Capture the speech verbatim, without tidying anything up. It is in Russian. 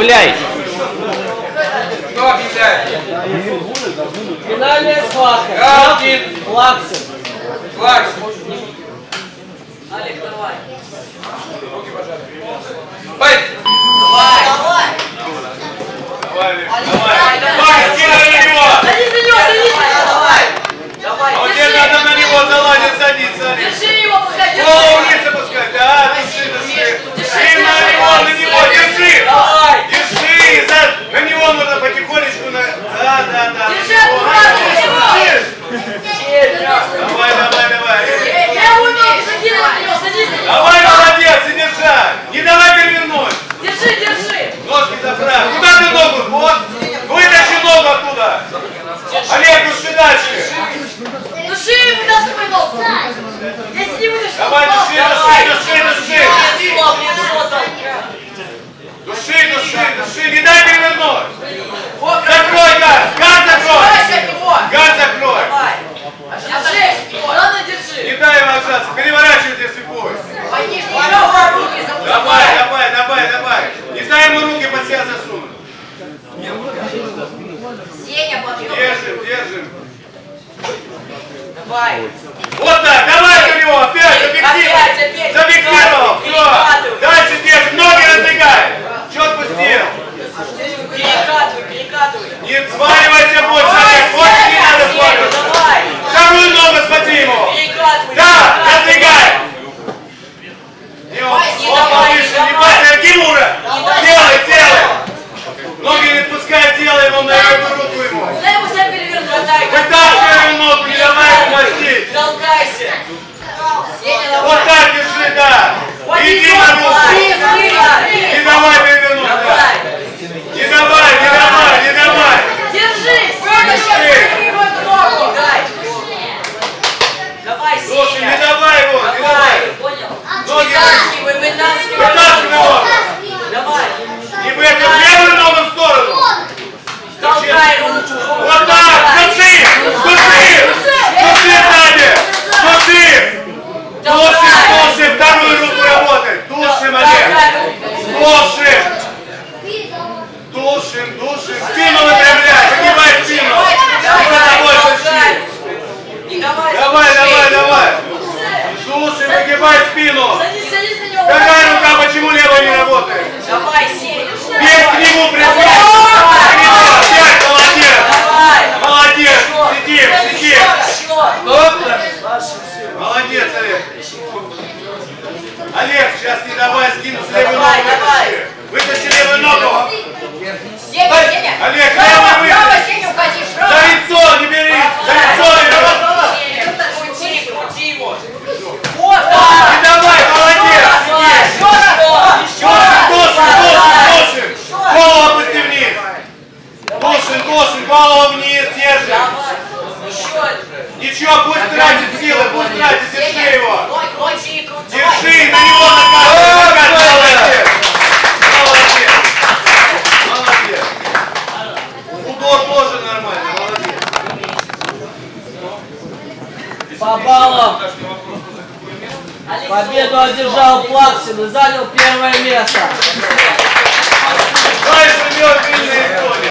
Объявляй! Кто объявляет? Финальная схватка. Плаксин. Плаксин. Плаксин. Олег, давай. Руки, пожалуйста. Давай. Давай. Давай. Давай. Давай, скидывай на него. Садись на него, садись на него. Давай. Давай. А вот тебе надо на него залазить, садиться. Держи его, походи. Голову вниз опускай. Да, держи, держи. Держи на него, на него, держи. Давай. Держи. На него нужно потихонечку. Да, да, да. Держи, держи. Держи. Давай, давай, давай. Я умел, садись на него, садись на него. Давай, молодец, и держи. Не давай перевернуть. Держи, держи. Ножки заправь. Куда ты ногу? Вот. Вытащи ногу оттуда. Олег, души дальше. Души ему, дай свой ногу. Если не выдашь, давай, души, души, души, души. Души, души, души. Не дай перевернуть. Закрой газ. Газ закрой. Газ закрой. Ладно, держи. Не дай ему отжаться. Переворачивайте свой. Давай, давай, давай, давай. Не дай ему руки под себя засунуть. Держим, держим. Давай. Вот так, давай у него. Опять зафиксировал. Зафиксировал. Все. Дальше держим. Ноги раздвигай. Чет пустил. Перекатывай, перекатывай. Не сваливайся больше. Больше не надо сваливаться. Давай. Вторую ногу схвати ему. Перекатывай. Да, раздвигай. Он повыше, не парься. Кимура. Делай, делай. Ноги не пускай, делай ему на эту руку ему. Дай ему себя перевернуть. Вытаскивай ногу, не давай ему мастить. Толкайся. Вот так держи, да. Иди на руку. Не давай перевернуть, да. Не давай, не давай, не давай. Держись. Держи. Давай, Сеня. Слушай, не давай его, не давай. Ноги. Вытаскивай, вытаскивай. Вытаскивай его. Давай. И в эту левую ногу в сторону. Толкай руку. Вот так, держи. Держи. Держи сзади. Держи. Душим, душим. Вторую руку работай. Душим, Олег. Душим. Душим, душим, спину выпрямляй, поднимай спину. Давай, давай, давай, давай. Душим, выгибай спину. Какая рука, почему левая не работает? Давай, Сеня. Бей к нему, присмотри. Опять, молодец. Молодец, сидим, сидим. Молодец, Олег. Олег, сейчас не давай скину с левой ногой. Вытащи левую ногу. Сеня, Сеня. Олег, давай выйди. Давай, Сеня, уходи. За лицо не бери. За лицо не бери. Крути, крути его. Вот так. И давай, молодец. Еще раз. Еще раз. Душим, душим, душим. Голову опусти вниз. Душим, душим. Голову вниз держим. Ничего, пусть тратит силы, пусть тратит. Держи его. Держи, на него накатывай. Тоже нормально, молодец. По баллам победу одержал Плаксин и занял первое место.